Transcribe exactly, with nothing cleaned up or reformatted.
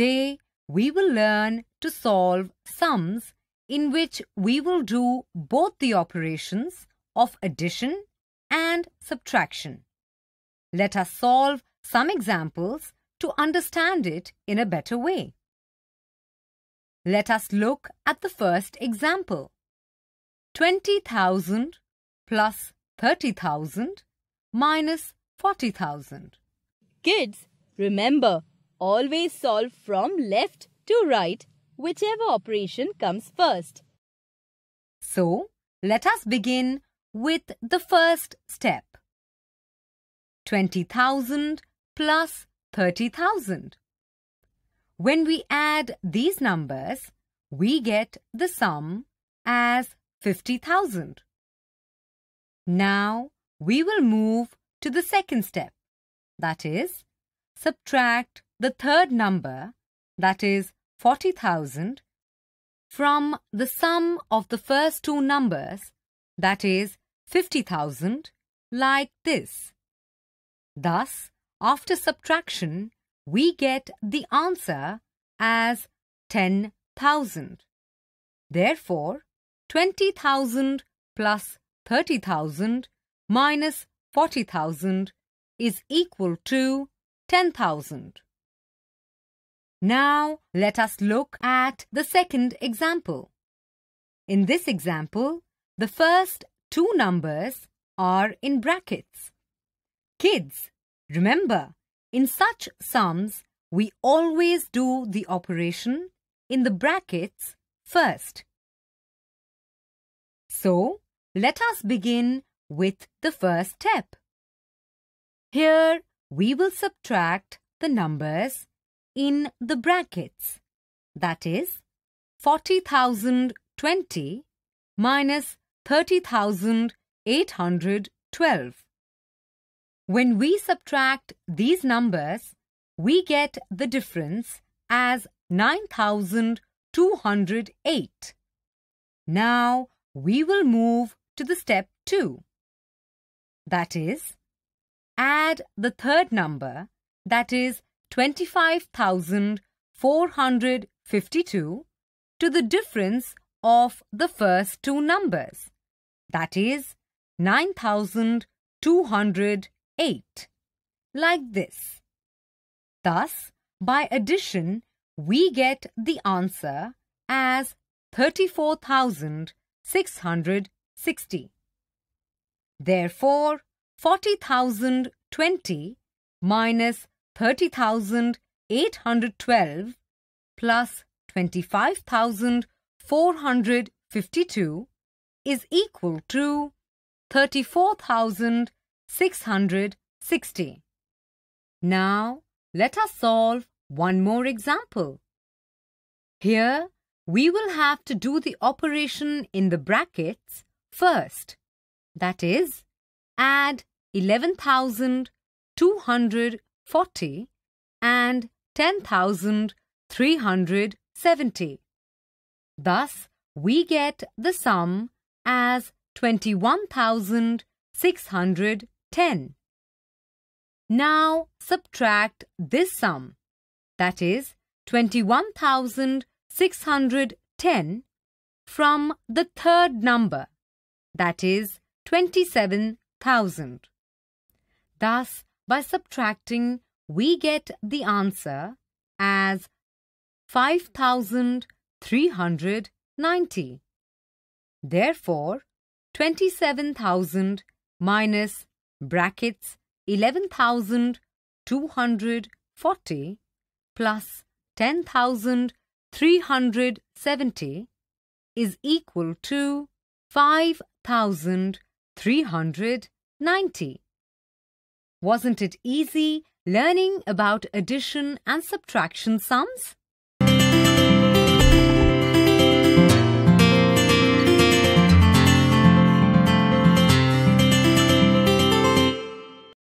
Today, we will learn to solve sums in which we will do both the operations of addition and subtraction. Let us solve some examples to understand it in a better way. Let us look at the first example. twenty thousand plus thirty thousand minus forty thousand. Kids, remember, always solve from left to right, whichever operation comes first. So, let us begin with the first step. twenty thousand plus thirty thousand. When we add these numbers, we get the sum as fifty thousand. Now, we will move to the second step, that is, subtract the third number, that is, forty thousand, from the sum of the first two numbers, that is, fifty thousand, like this. Thus, after subtraction, we get the answer as ten thousand. Therefore, twenty thousand plus thirty thousand minus forty thousand is equal to ten thousand. Now, let us look at the second example. In this example, the first two numbers are in brackets. Kids, remember, in such sums, we always do the operation in the brackets first. So, let us begin with the first step. Here, we will subtract the numbers in the brackets, that is, forty thousand twenty minus thirty thousand eight hundred twelve. When we subtract these numbers, we get the difference as nine thousand two hundred eight. Now, we will move to the step two, that is, add the third number, that is, twenty-five thousand four hundred fifty-two, to the difference of the first two numbers, that is, nine thousand two hundred eight, like this. Thus, by addition, we get the answer as thirty-four thousand six hundred sixty. Therefore, forty thousand twenty minus thirty thousand eight hundred twelve plus twenty-five thousand four hundred fifty-two is equal to thirty-four thousand six hundred sixty. Now, let us solve one more example. Here, we will have to do the operation in the brackets first, that is, add eleven thousand two hundred forty and ten thousand three hundred seventy. Thus, we get the sum as twenty-one thousand six hundred ten. Now, subtract this sum, that is, twenty-one thousand six hundred ten, from the third number, that is, twenty-seven thousand. Thus, by subtracting, we get the answer as five thousand three hundred ninety. Therefore, twenty-seven thousand minus brackets eleven thousand two hundred forty plus ten thousand three hundred seventy is equal to five thousand three hundred ninety. Wasn't it easy learning about addition and subtraction sums?